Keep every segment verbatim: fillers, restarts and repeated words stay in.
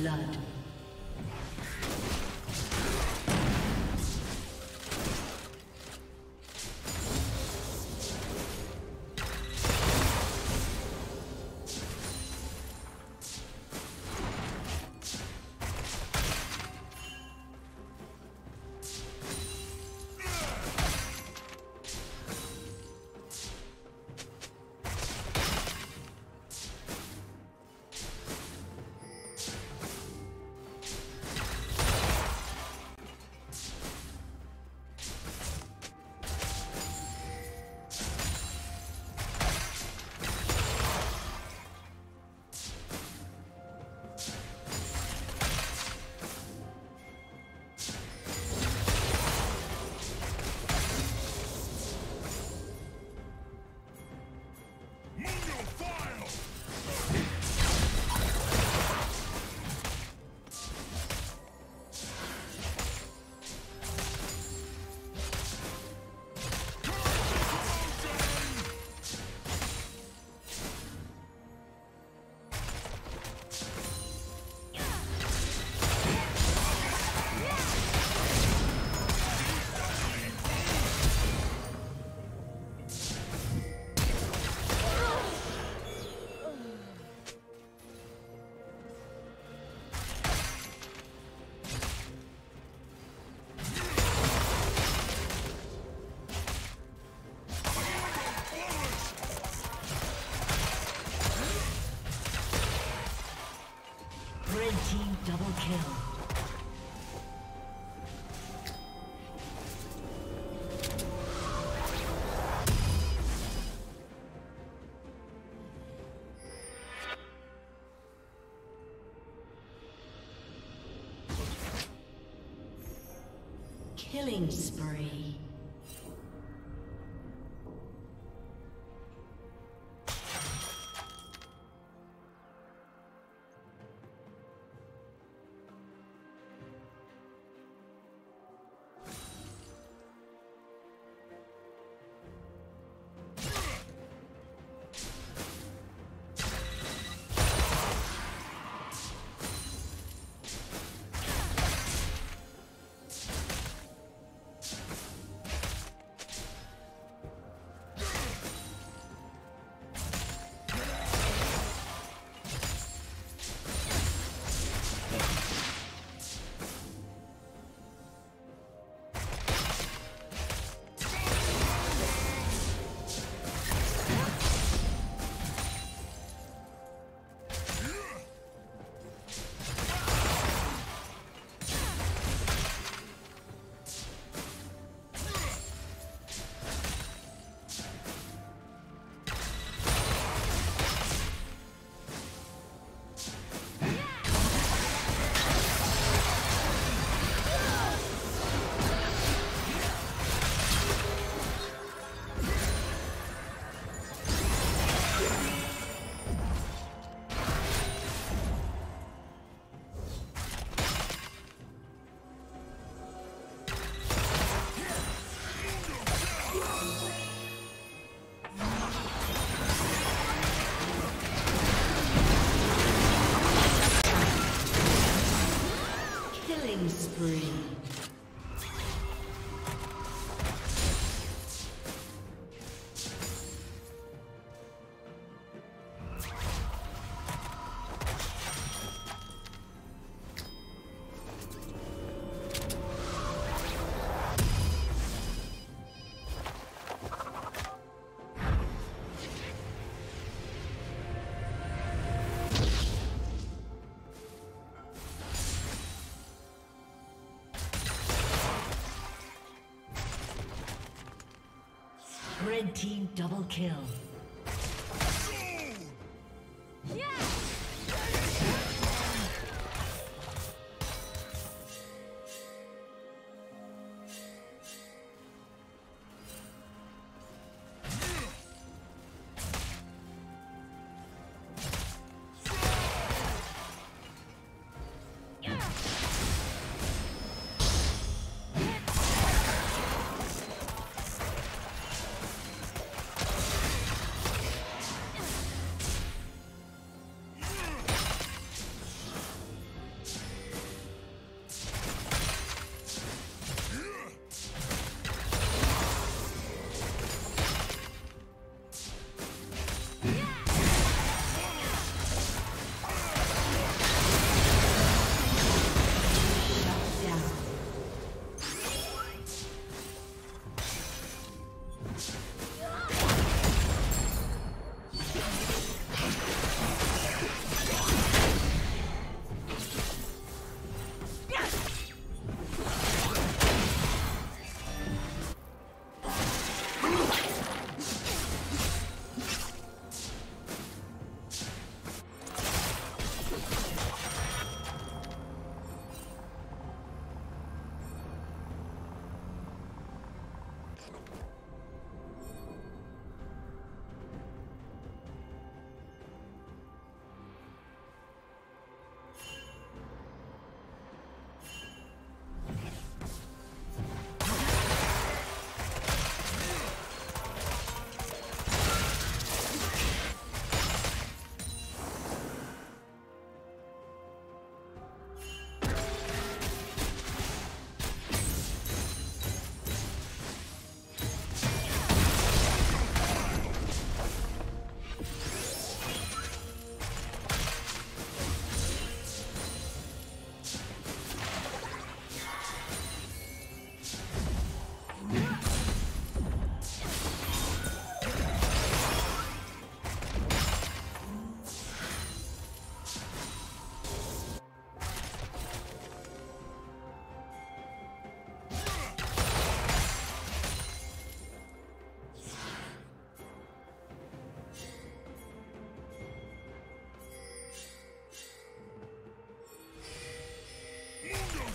blood. Double kill. Killing spree. Red team double kill. Yeah.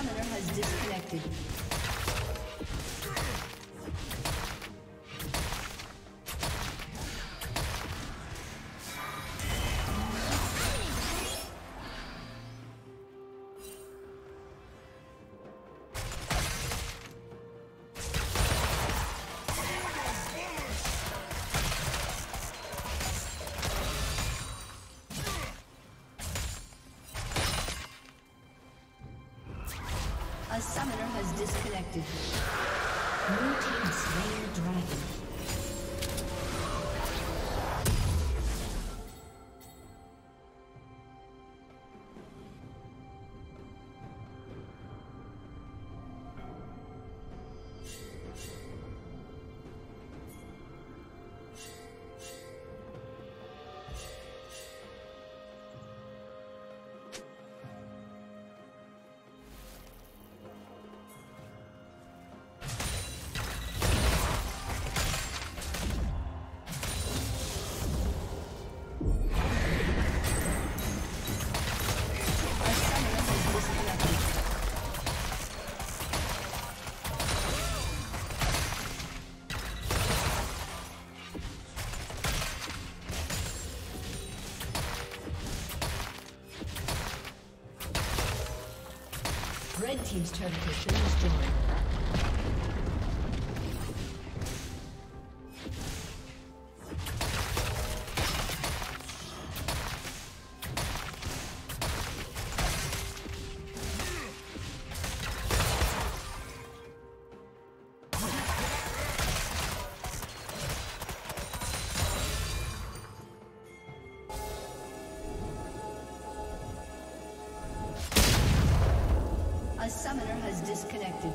Summoner has disconnected. The summoner has disconnected. Blue team slain the dragon. Red team's turret has been destroyed. disconnected.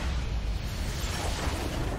disconnected.